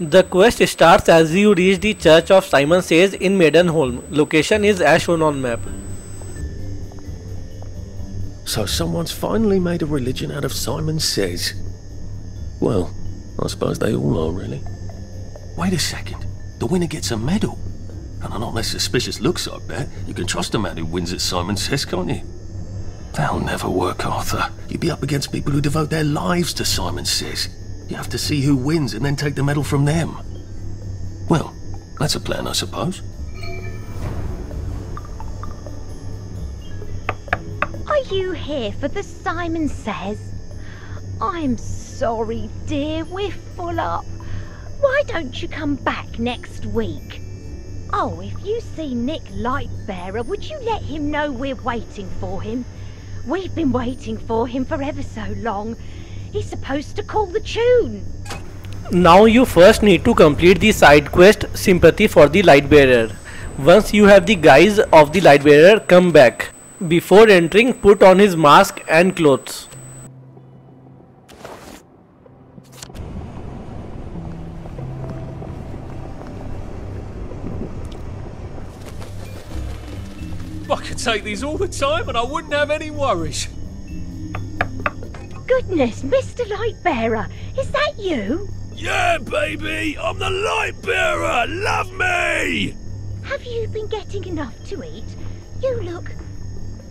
The quest starts as you reach the Church of Simon Says in Maidenholm. Location is as shown on map. So someone's finally made a religion out of Simon Says. Well, I suppose they all are, really. Wait a second. The winner gets a medal. And on all their suspicious looks, I bet, you can trust a man who wins at Simon Says, can't you? That'll never work, Arthur. You'd be up against people who devote their lives to Simon Says. You have to see who wins and then take the medal from them. Well, that's a plan, I suppose. Are you here for the Simon Says? I'm sorry, dear, we're full up. Why don't you come back next week? Oh, if you see Nick Lightbearer, would you let him know we're waiting for him? We've been waiting for him for ever so long. He's supposed to call the tune. Now you first need to complete the side quest, Sympathy for the Lightbearer. Once you have the guise of the Lightbearer, come back. Before entering, put on his mask and clothes. I could take these all the time and I wouldn't have any worries. Goodness, Mr. Lightbearer, is that you? Yeah, baby, I'm the Lightbearer! Love me! Have you been getting enough to eat? You look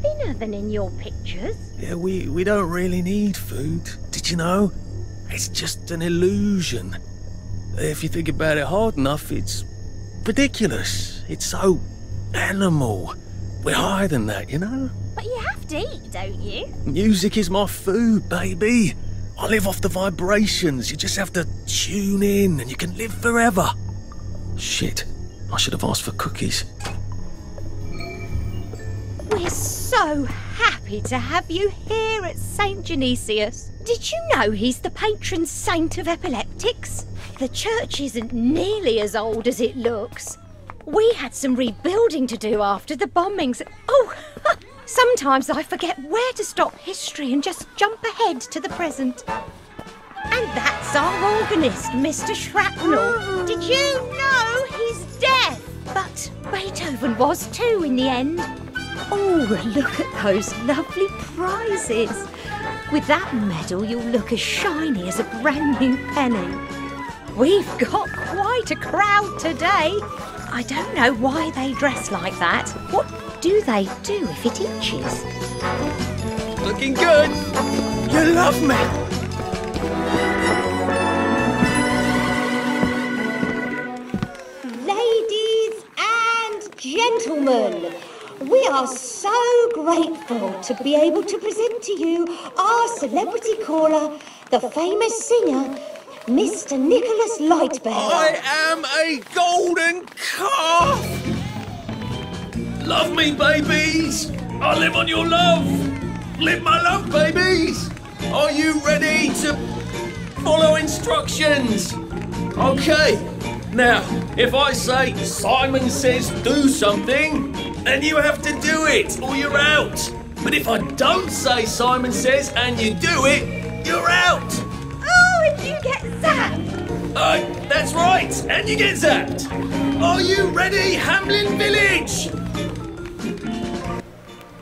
thinner than in your pictures. Yeah, we don't really need food, did you know? It's just an illusion. If you think about it hard enough, it's ridiculous. It's so animal. We're higher than that, you know? But you have to eat, don't you? Music is my food, baby. I live off the vibrations. You just have to tune in and you can live forever. Shit, I should have asked for cookies. We're so happy to have you here at Saint Genesius. Did you know he's the patron saint of epileptics? The church isn't nearly as old as it looks. We had some rebuilding to do after the bombings. Oh, sometimes I forget where to stop history and just jump ahead to the present. And that's our organist, Mr. Shrapnel. Did you know he's deaf? But Beethoven was too in the end. Oh, look at those lovely prizes. With that medal, you'll look as shiny as a brand new penny. We've got quite a crowd today. I don't know why they dress like that. What do they do if it itches? Looking good! You love me! Ladies and gentlemen, we are so grateful to be able to present to you our celebrity caller, the famous singer, Mr. Nicholas Lightbearer. I am a golden calf! Love me, babies! I live on your love! Live my love, babies! Are you ready to follow instructions? Okay, now, if I say Simon Says do something, then you have to do it or you're out. But if I don't say Simon Says and you do it, you're out! You get zapped! That's right! And you get zapped! Are you ready, Hamlin Village?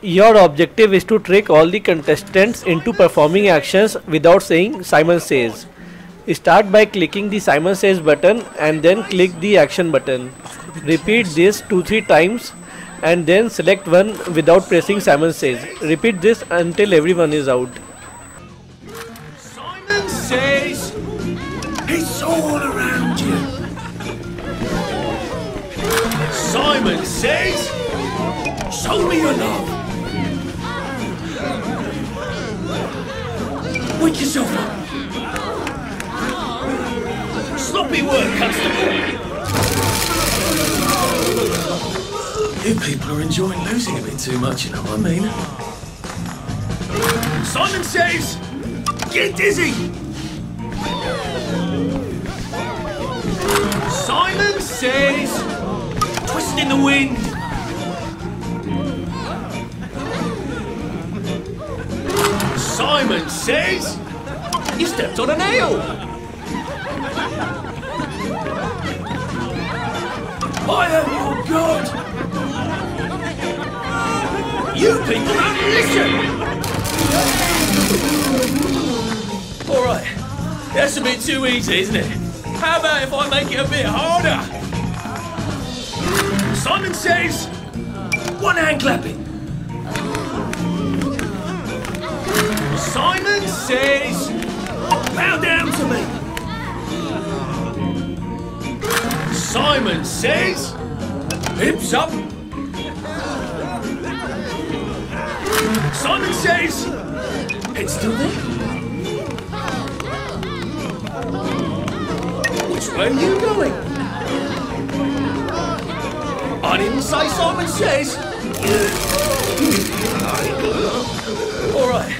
Your objective is to trick all the contestants into performing actions without saying Simon Says. Start by clicking the Simon Says button and then click the action button. Repeat this 2-3 times and then select one without pressing Simon Says. Repeat this until everyone is out. Says, it's all around you. Simon Says, show me your love. Wake yourself up. Sloppy work, customer. You people are enjoying losing a bit too much, you know what I mean? Simon Says, get dizzy. Simon Says, twist in the wind. Simon Says, you stepped on a nail. I am your god! You people don't listen! Alright, that's a bit too easy, isn't it? How about if I make it a bit harder? Simon says, one hand clapping. Simon says, bow down to me. Simon says, hips up. Simon says, head still there. Which way are you going? I didn't say Simon says. All right,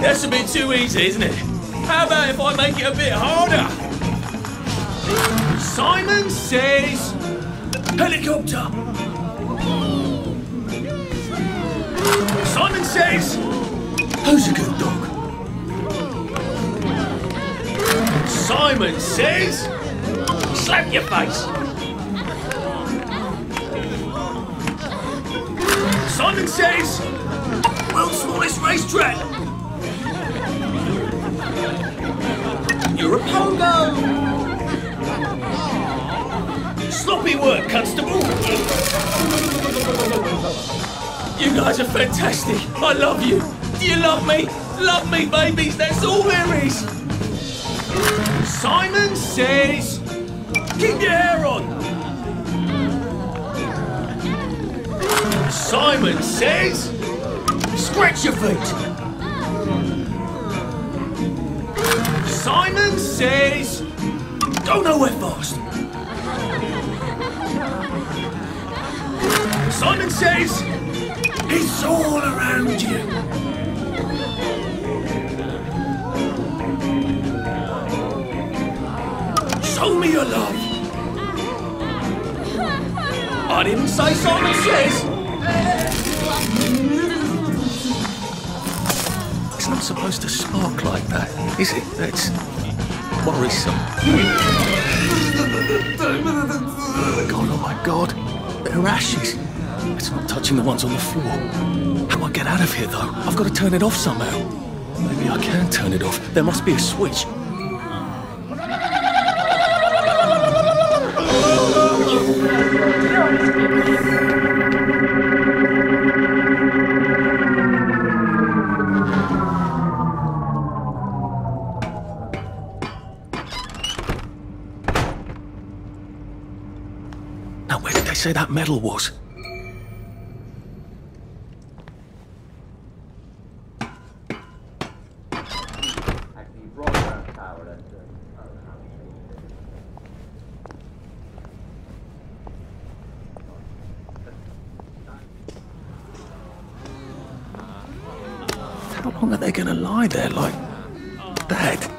that's a bit too easy, isn't it? How about if I make it a bit harder? Simon says, helicopter. Simon says, who's a good dog? Simon says, slap your face. Simon says, world's smallest racetrack. You're a pogo! Sloppy work, Constable! You guys are fantastic! I love you! Do you love me? Love me, babies! That's all there is! Simon says, keep your hair on! Simon says, scratch your feet! Simon says, go nowhere fast. Simon says, it's all around you. Show me your love. I didn't say Simon says. It's not supposed to spark like that, is it? That's worrisome. God, oh my God. They're ashes. It's not touching the ones on the floor. How do I get out of here, though? I've got to turn it off somehow. Maybe I can turn it off. There must be a switch. Say that medal was. How long are they going to lie there like that?